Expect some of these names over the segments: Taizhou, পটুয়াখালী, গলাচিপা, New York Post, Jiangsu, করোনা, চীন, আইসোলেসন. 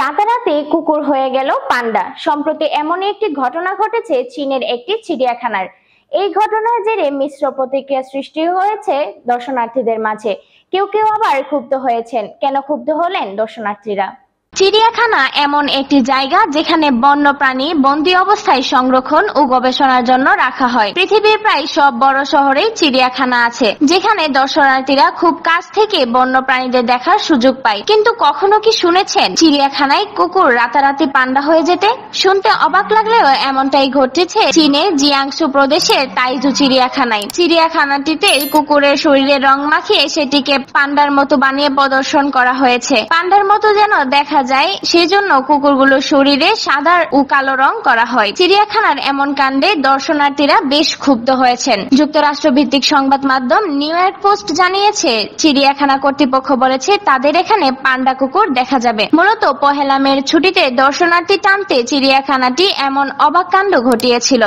রাতারাতি কুকুর হয়ে গেল পান্ডা। সম্প্রতি এমন একটি ঘটনা ঘটেছে চীনের একটি চিড়িয়াখানার। এই ঘটনার জেরে মিশ্র প্রতিক্রিয়া সৃষ্টি হয়েছে দর্শনার্থীদের মাঝে। কেউ কেউ আবার ক্ষুব্ধ হয়েছেন। কেন ক্ষুব্ধ হলেন দর্শনার্থীরা? চিড়িয়াখানা এমন একটি জায়গা যেখানে বন্য প্রাণী বন্দী অবস্থায় সংরক্ষণ ও গবেষণার জন্য রাখা হয়। পৃথিবীর প্রায় সব বড় শহরে চিড়িয়াখানা আছে, যেখানে দর্শনার্থীরা খুব কাছ থেকে বন্য প্রাণীদের দেখার সুযোগ পায়। কিন্তু কখনো কি শুনেছেন চিড়িয়াখানায় কুকুর রাতারাতি পান্ডা হয়ে যেতে? শুনতে অবাক লাগলেও এমনটাই ঘটেছে চীনে জিয়াংসু প্রদেশের তাইজু চিড়িয়াখানায়। চিড়িয়াখানাটিতে কুকুরের শরীরে রং মাখিয়ে সেটিকে পান্ডার মতো বানিয়ে প্রদর্শন করা হয়েছে। পান্ডার মতো যেন দেখা যায় সেজন্য কুকুরগুলো শরীরে সাদা ও কালো রং করা হয়। চিড়িয়াখানার এমন কাণ্ডে দর্শনার্থীরা বেশ ক্ষুব্ধ হয়েছেন। যুক্তরাষ্ট্র ভিত্তিক সংবাদ মাধ্যম নিউ ইয়র্ক পোস্ট জানিয়েছে, চিড়িয়াখানা কর্তৃপক্ষ বলেছে তাদের এখানে পান্ডা কুকুর দেখা যাবে। মূলত পহেলা মের ছুটিতে দর্শনার্থী টানতে চিড়িয়াখানাটি এমন অবাক কাণ্ড ঘটিয়েছিল।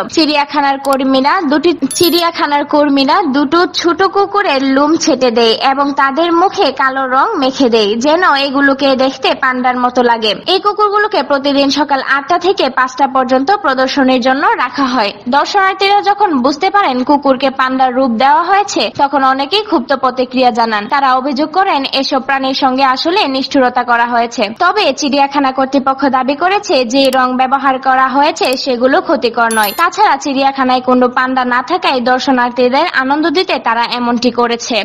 চিড়িয়াখানার কর্মীরা দুটো ছোট কুকুরের লোম ছেটে দেয় এবং তাদের মুখে কালো রং মেখে দেয়, যেন এগুলোকে দেখতে পান্ডার মতো লাগে। এই কুকুরগুলোকে প্রতিদিন সকাল ৮টা থেকে ৫টা পর্যন্ত প্রদর্শনীর জন্য রাখা হয়। দর্শনার্থীরা যখন বুঝতে পারেন কুকুরকে পান্ডার রূপ দেওয়া হয়েছে, তখন অনেকেই ক্ষুব্ধ প্রতিক্রিয়া জানান। তারা অভিযোগ করেন এসব প্রাণীর সঙ্গে আসলে নিষ্ঠুরতা করা হয়েছে। তবে চিড়িয়াখানা কর্তৃপক্ষ দাবি করেছে যে রং ব্যবহার করা হয়েছে সেগুলো ক্ষতিকর নয়। তাছাড়া চিড়িয়াখানায় কোনো পান্ডা না থাকায় দর্শনার্থীদের আনন্দ দিতে তারা এমনটি করেছে।